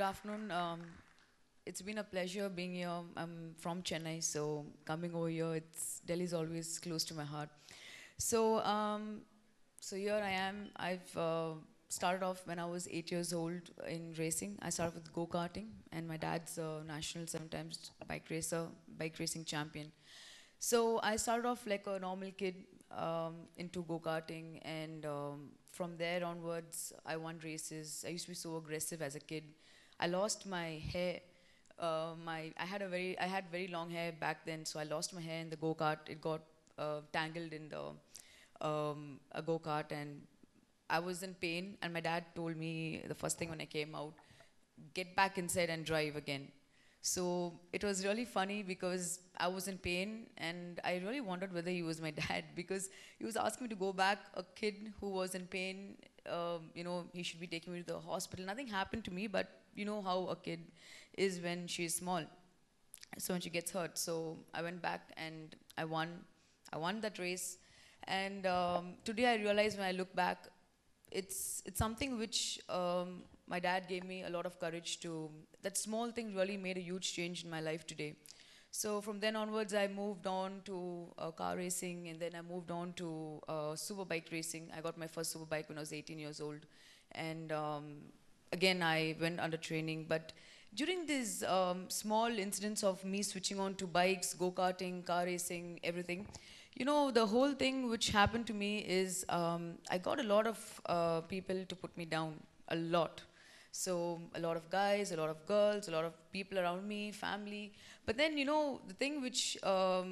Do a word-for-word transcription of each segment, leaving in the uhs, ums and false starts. Good afternoon. Um, it's been a pleasure being here. I'm from Chennai, so coming over here, it's Delhi's always close to my heart. So, um, so here I am. I've uh, started off when I was eight years old in racing. I started with go-karting, and my dad's a national seven times bike racer, bike racing champion. So I started off like a normal kid um, into go-karting, and um, from there onwards, I won races. I used to be so aggressive as a kid. I lost my hair. Uh, my I had a very I had very long hair back then, so I lost my hair in the go-kart. It got uh, tangled in the um, a go-kart, and I was in pain, and my dad told me the first thing when I came out, get back inside and drive again. So it was really funny because I was in pain, and I really wondered whether he was my dad, because he was asking me to go back, a kid who was in pain, um, you know, he should be taking me to the hospital. Nothing happened to me, but you know how a kid is when she's small, so when she gets hurt. So I went back and I won. I won that race. And um, today I realize when I look back, It's, it's something which um, my dad gave me a lot of courage to. That small thing really made a huge change in my life today. So from then onwards, I moved on to uh, car racing, and then I moved on to uh, superbike racing. I got my first superbike when I was eighteen years old. And um, again, I went under training. But during these um, small incidents of me switching on to bikes, go-karting, car racing, everything, you know, the whole thing which happened to me is um, I got a lot of uh, people to put me down, a lot. So a lot of guys, a lot of girls, a lot of people around me, family. But then, you know, the thing which um,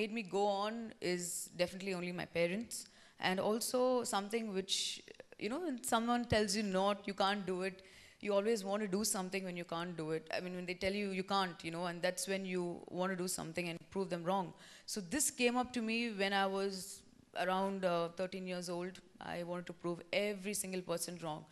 made me go on is definitely only my parents. And also something which, you know, when someone tells you not, you can't do it. You always want to do something when you can't do it. I mean, when they tell you, you can't, you know, and that's when you want to do something and prove them wrong. So this came up to me when I was around uh, thirteen years old. I wanted to prove every single person wrong.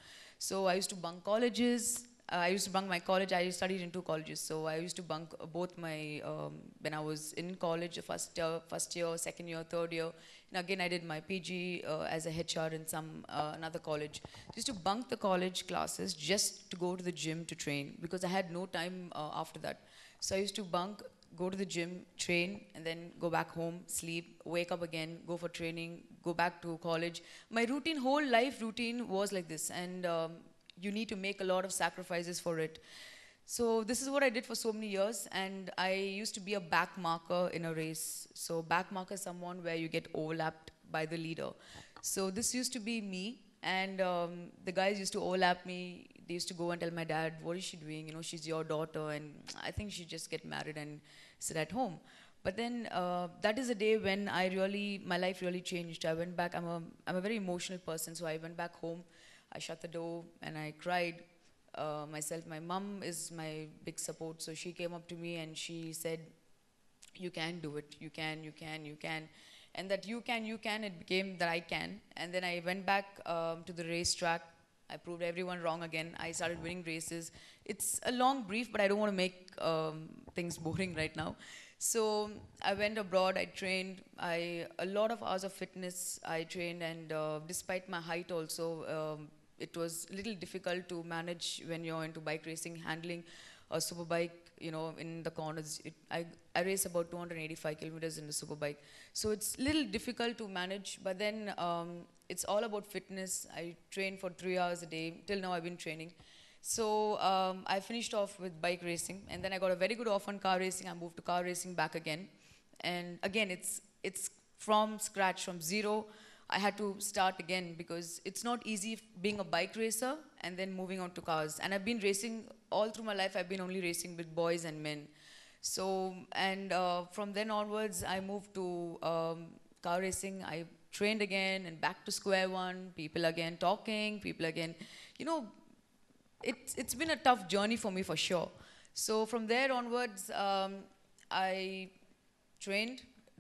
So I used to bunk colleges. Uh, I used to bunk my college. I studied in two colleges. So I used to bunk both my, um, when I was in college, the first year, first year, second year, third year. And again, I did my P G uh, as a H R in some, uh, another college. Just to bunk the college classes just to go to the gym to train, because I had no time uh, after that. So I used to bunk, go to the gym, train, and then go back home, sleep, wake up again, go for training, go back to college. My routine, whole life routine was like this. And um, you need to make a lot of sacrifices for it. So this is what I did for so many years, and I used to be a back marker in a race. So back marker is someone where you get overlapped by the leader. So this used to be me, and um, the guys used to overlap me. They used to go and tell my dad, what is she doing? You know, she's your daughter, and I think she just get married and sit at home. But then uh, that is the day when I really, my life really changed. I went back, I'm a, I'm a very emotional person, so I went back home. I shut the door and I cried uh, myself. My mom is my big support, so she came up to me and she said, you can do it, you can, you can, you can. And that you can, you can, it became that I can. And then I went back um, to the racetrack. I proved everyone wrong again. I started winning races. It's a long brief, but I don't want to make um, things boring right now. So I went abroad, I trained, I a lot of hours of fitness I trained, and uh, despite my height also, um, it was a little difficult to manage when you're into bike racing, handling a superbike, you know, in the corners. It, I, I race about two hundred eighty-five kilometers in the superbike. So it's a little difficult to manage, but then um, it's all about fitness. I train for three hours a day. Till now I've been training. So um, I finished off with bike racing, and then I got a very good offer on car racing. I moved to car racing back again. And again, it's, it's from scratch, from zero. I had to start again because it's not easy being a bike racer and then moving on to cars. And I've been racing all through my life. I've been only racing with boys and men. So, and uh, from then onwards, I moved to um, car racing. I trained again and back to square one, people again talking, people again, you know, It's, it's been a tough journey for me, for sure. So from there onwards, um, I trained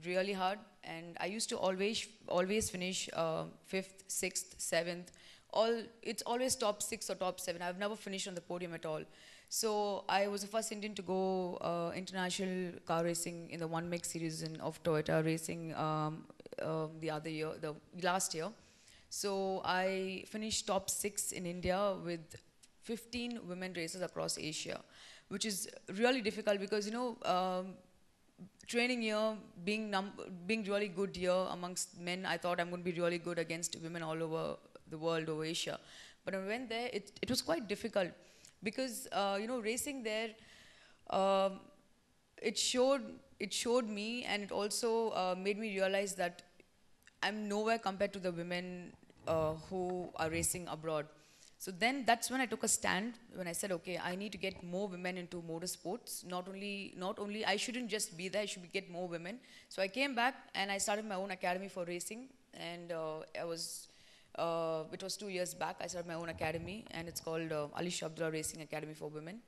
really hard, and I used to always, always finish uh, fifth, sixth, seventh. All, it's always top six or top seven. I've never finished on the podium at all. So I was the first Indian to go uh, international car racing in the One Mech series in, of Toyota Racing um, uh, the other year, the last year. So I finished top six in India with fifteen women racers across Asia, which is really difficult because, you know, um, training here, being, num being really good here amongst men, I thought I'm going to be really good against women all over the world, over Asia. But when I went there, it, it was quite difficult because, uh, you know, racing there, um, it showed, it showed me, and it also uh, made me realize that I'm nowhere compared to the women uh, who are racing abroad. So then that's when I took a stand, when I said, okay, I need to get more women into motorsports. Not only, not only I shouldn't just be there, I should get more women. So I came back and I started my own academy for racing. And uh, I was, uh, it was two years back, I started my own academy, and it's called uh, Alisha Abdullah Racing Academy for Women.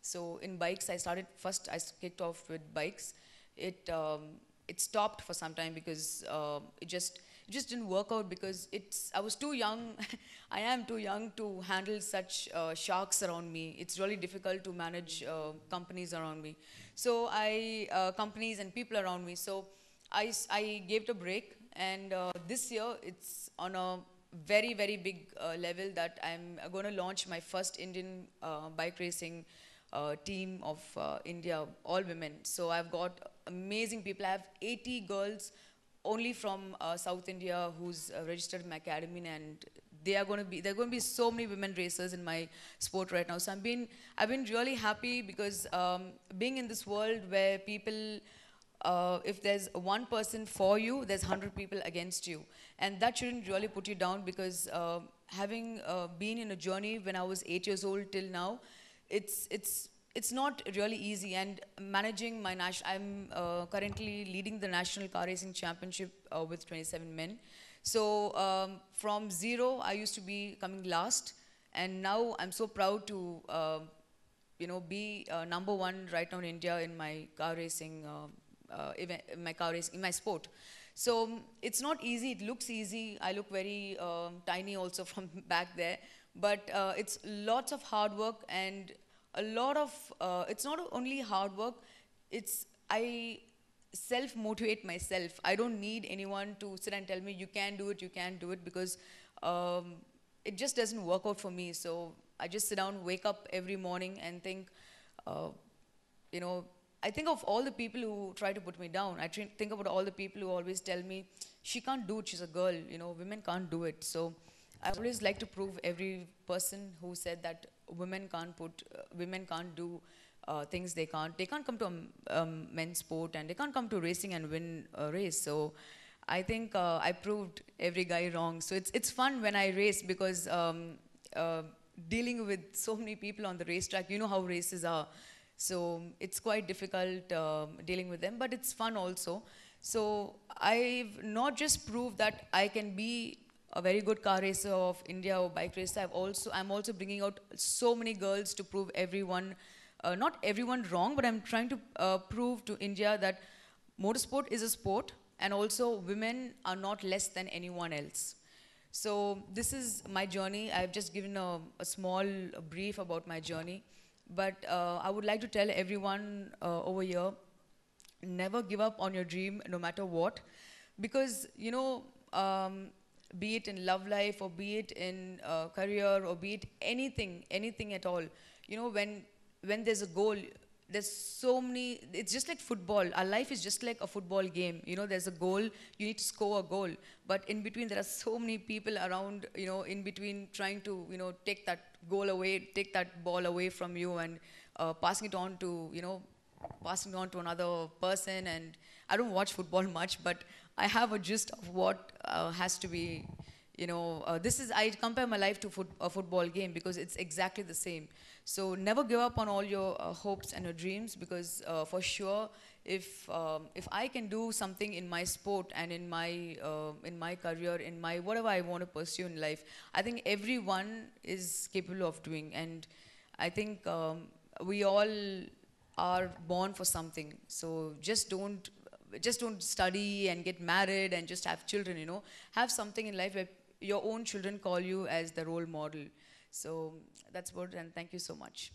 So in bikes, I started, first I kicked off with bikes. It, um, it stopped for some time because uh, it just, It just didn't work out because it's, I was too young, I am too young to handle such uh, sharks around me. It's really difficult to manage uh, companies around me. So I, uh, companies and people around me. So I, I gave it a break, and uh, this year it's on a very, very big uh, level that I'm going to launch my first Indian uh, bike racing uh, team of uh, India, all women. So I've got amazing people. I have eighty girls only from uh, South India who's uh, registered in my academy, and they are going to be, there are going to be so many women racers in my sport right now. So I've been, I've been really happy because um, being in this world where people, uh, if there's one person for you, there's one hundred people against you. And that shouldn't really put you down because uh, having uh, been in a journey when I was eight years old till now, it's, it's, It's not really easy, and managing my national, I'm uh, currently leading the National Car Racing Championship uh, with twenty-seven men. So um, from zero, I used to be coming last, and now I'm so proud to, uh, you know, be uh, number one right now in India in my car racing, uh, uh, event, in my car race, in my sport. So it's not easy, it looks easy. I look very uh, tiny also from back there, but uh, it's lots of hard work, and a lot of, uh, it's not only hard work, it's, I self-motivate myself. I don't need anyone to sit and tell me, you can do it, you can do it, because um, it just doesn't work out for me. So I just sit down, wake up every morning and think, uh, you know, I think of all the people who try to put me down. I think about all the people who always tell me, she can't do it, she's a girl, you know, women can't do it. So I always like to prove every person who said that women can't put, uh, women can't do uh, things they can't. They can't come to a um, men's sport, and they can't come to racing and win a race. So I think uh, I proved every guy wrong. So it's, it's fun when I race because um, uh, dealing with so many people on the racetrack, you know how races are. So it's quite difficult uh, dealing with them, but it's fun also. So I've not just proved that I can be a very good car racer of India or bike racer. I've also, I'm also bringing out so many girls to prove everyone, uh, not everyone wrong, but I'm trying to uh, prove to India that motorsport is a sport, and also women are not less than anyone else. So this is my journey. I've just given a, a small brief about my journey, but uh, I would like to tell everyone uh, over here, never give up on your dream, no matter what, because, you know, um, be it in love life, or be it in uh, career, or be it anything, anything at all. You know, when, when there's a goal, there's so many, it's just like football. Our life is just like a football game. You know, there's a goal, you need to score a goal. But in between, there are so many people around, you know, in between trying to, you know, take that goal away, take that ball away from you, and uh, passing it on to, you know, passing it on to another person. And I don't watch football much, but I have a gist of what uh, has to be, you know, uh, this is, I compare my life to foot, a football game because it's exactly the same. So never give up on all your uh, hopes and your dreams, because uh, for sure, if, um, if I can do something in my sport and in my, uh, in my career, in my, whatever I want to pursue in life, I think everyone is capable of doing. And I think um, we all are born for something. So just don't, just don't study and get married and just have children, you know. Have something in life where your own children call you as the role model. So that's what, and thank you so much.